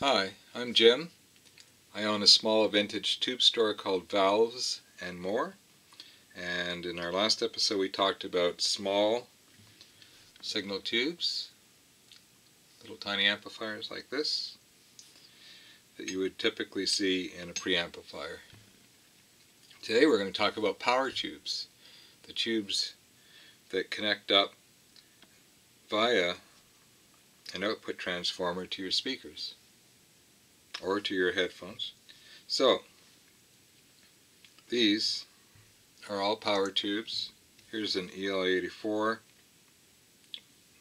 Hi, I'm Jim. I own a small vintage tube store called Valves and More, and in our last episode we talked about small signal tubes, little tiny amplifiers like this that you would typically see in a preamplifier. Today we're going to talk about power tubes, the tubes that connect up via an output transformer to your speakers or to your headphones. So these are all power tubes. Here's an EL84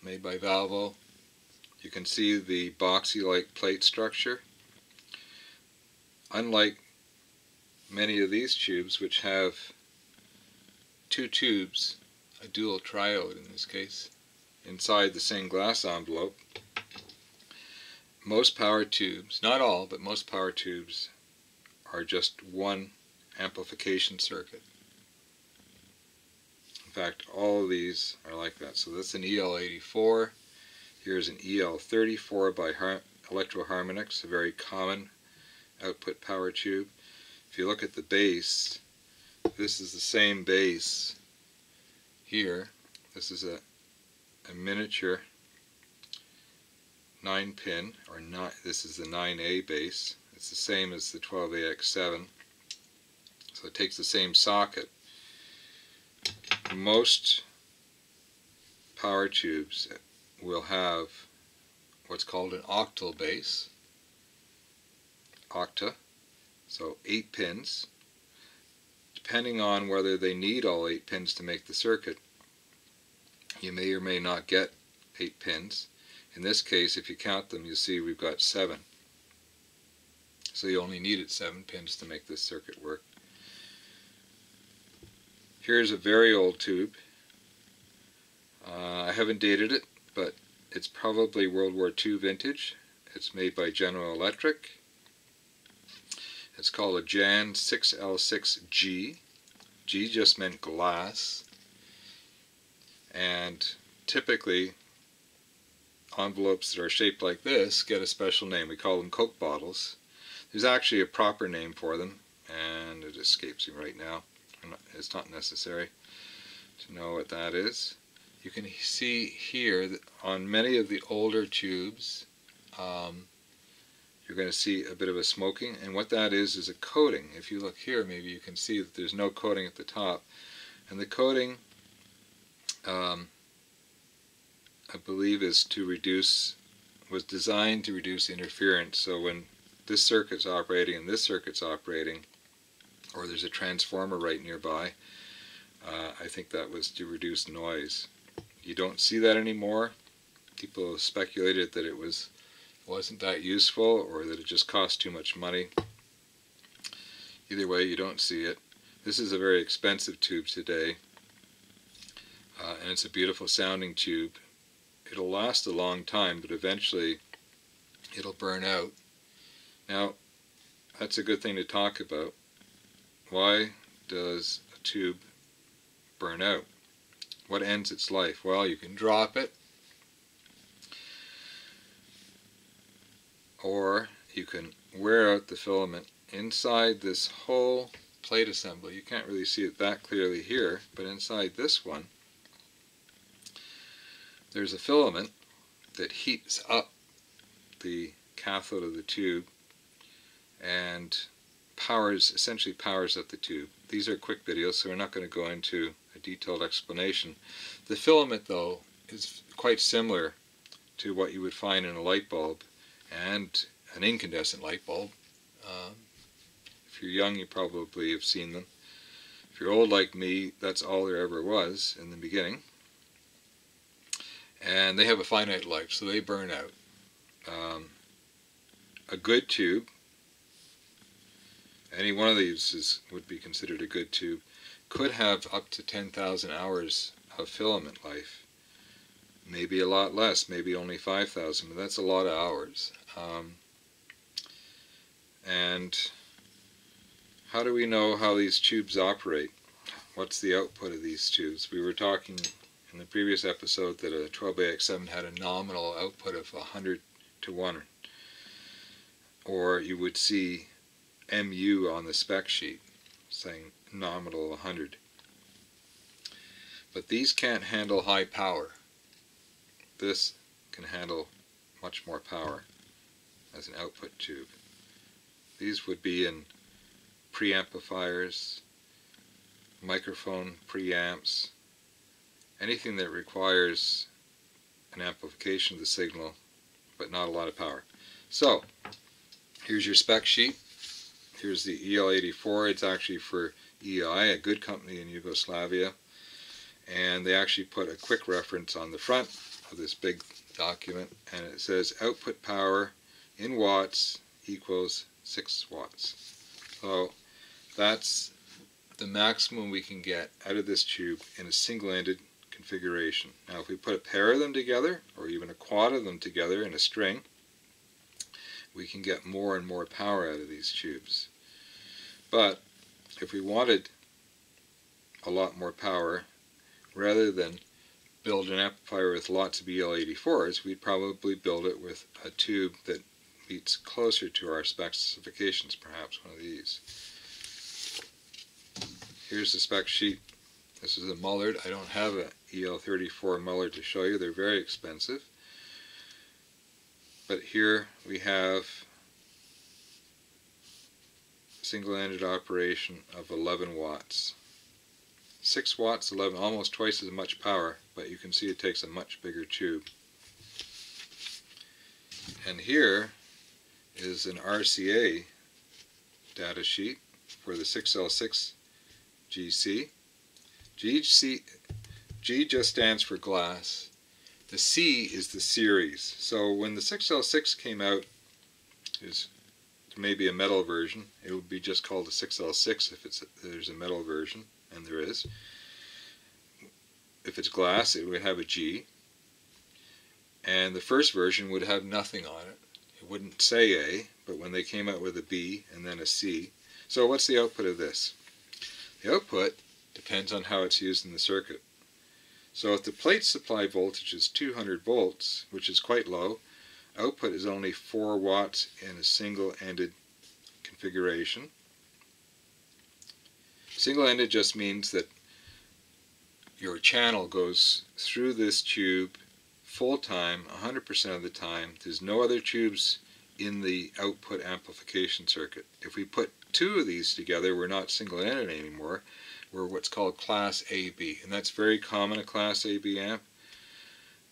made by Valvo. You can see the boxy-like plate structure. Unlike many of these tubes, which have two tubes, a dual triode in this case, inside the same glass envelope, most power tubes, not all, but most power tubes are just one amplification circuit. In fact, all of these are like that. So that's an EL84. Here's an EL34 by Electro-Harmonix, a very common output power tube. If you look at the base, this is the same base here. This is a miniature 9-pin, or 9, this is the 9A base. It's the same as the 12AX7, so it takes the same socket. Most power tubes will have what's called an octal base, octa, so 8 pins. Depending on whether they need all 8 pins to make the circuit, you may or may not get 8 pins. In this case, if you count them, you see we've got 7. So you only needed 7 pins to make this circuit work. Here's a very old tube. I haven't dated it, but it's probably World War II vintage. It's made by General Electric. It's called a JAN 6L6G. G just meant glass. And typically, envelopes that are shaped like this get a special name. We call them Coke bottles. There's actually a proper name for them, and it escapes me right now. It's not necessary to know what that is. You can see here that on many of the older tubes, you're going to see a bit of a smoking, and what that is a coating. If you look here, maybe you can see that there's no coating at the top, and the coating I believe was designed to reduce interference. So when this circuit's operating and this circuit's operating, or there's a transformer right nearby, I think that was to reduce noise. You don't see that anymore. People have speculated that it wasn't that useful, or that it just cost too much money. Either way, you don't see it. This is a very expensive tube today, and it's a beautiful sounding tube. It'll last a long time, but eventually it'll burn out. Now, that's a good thing to talk about. Why does a tube burn out? What ends its life? Well, you can drop it, or you can wear out the filament inside this whole plate assembly. You can't really see it that clearly here, but inside this one, there's a filament that heats up the cathode of the tube and essentially powers up the tube. These are quick videos, so we're not going to go into a detailed explanation. The filament, though, is quite similar to what you would find in a light bulb and an incandescent light bulb. If you're young, you probably have seen them. If you're old like me, that's all there ever was in the beginning. And they have a finite life, so they burn out. A good tube, any one of these would be considered a good tube, could have up to 10,000 hours of filament life. Maybe a lot less, maybe only 5,000, but that's a lot of hours. And how do we know how these tubes operate? What's the output of these tubes? We were talking in the previous episode that a 12AX7 had a nominal output of 100 to 1. or you would see MU on the spec sheet saying nominal 100. But these can't handle high power. This can handle much more power as an output tube. These would be in preamplifiers, microphone preamps, anything that requires an amplification of the signal but not a lot of power. So here's your spec sheet. Here's the EL84. It's actually for EI, a good company in Yugoslavia, and they actually put a quick reference on the front of this big document, and it says output power in watts equals 6 watts. So that's the maximum we can get out of this tube in a single-ended configuration. Now if we put a pair of them together, or even a quad of them together in a string, we can get more and more power out of these tubes. But if we wanted a lot more power, rather than build an amplifier with lots of EL84s, we'd probably build it with a tube that meets closer to our specifications, perhaps one of these. Here's the spec sheet. This is a Mullard. I don't have a EL34 Mullard to show you. They're very expensive. But here we have single-ended operation of 11 watts. 6 watts, 11, almost twice as much power, but you can see it takes a much bigger tube. And here is an RCA data sheet for the 6L6GC. G just stands for glass. The C is the series. So when the 6L6 came out, there's maybe a metal version. It would be just called a 6L6 if there's a metal version. And there is. If it's glass, it would have a G, and the first version would have nothing on it. It wouldn't say A, but when they came out with a B and then a C. So what's the output of this? The output depends on how it's used in the circuit. So if the plate supply voltage is 200 volts, which is quite low, output is only 4 watts in a single-ended configuration. Single-ended just means that your channel goes through this tube full time, 100% of the time. There's no other tubes in the output amplification circuit. If we put two of these together, we're not single-ended anymore. We're what's called class AB, and that's very common, a class AB amp.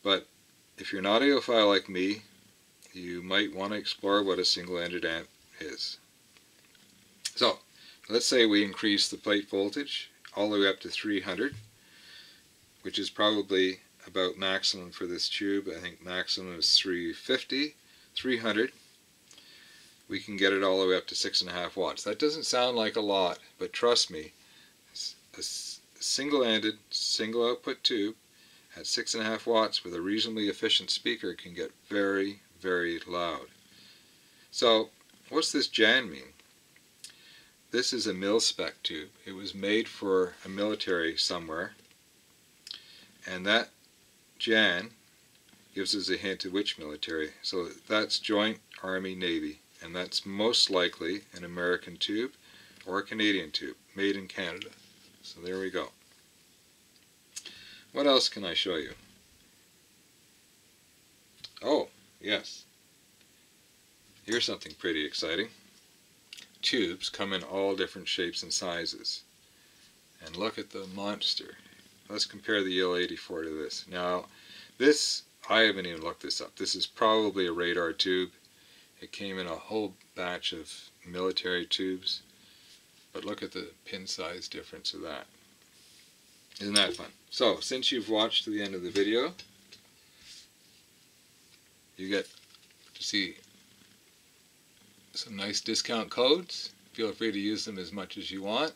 But if you're an audiophile like me, you might want to explore what a single-ended amp is. So, let's say we increase the plate voltage all the way up to 300, which is probably about maximum for this tube. I think maximum is 350, 300. We can get it all the way up to 6.5 watts. That doesn't sound like a lot, but trust me, a single-ended, single-output tube at 6.5 watts with a reasonably efficient speaker can get very, very loud. So, what's this JAN mean? This is a mil-spec tube. It was made for a military somewhere, and that JAN gives us a hint to which military. So that's Joint Army Navy, and that's most likely an American tube or a Canadian tube made in Canada. So there we go. What else can I show you? Oh, yes. Here's something pretty exciting. Tubes come in all different shapes and sizes. And look at the monster. Let's compare the EL84 to this. Now, this, I haven't even looked this up. This is probably a radar tube. It came in a whole batch of military tubes. But look at the pin size difference of that. Isn't that fun? So, since you've watched to the end of the video, you get to see some nice discount codes. Feel free to use them as much as you want.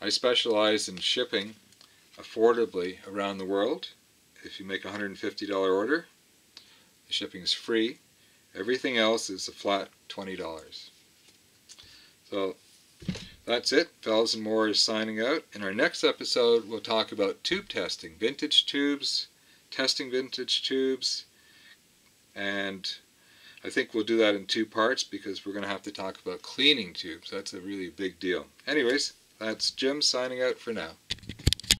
I specialize in shipping affordably around the world. If you make a $150 order, the shipping is free. Everything else is a flat $20. So that's it. Valves and More is signing out. In our next episode, we'll talk about tube testing, vintage tubes, testing vintage tubes, and I think we'll do that in two parts because we're going to have to talk about cleaning tubes. That's a really big deal. Anyways, that's Jim signing out for now.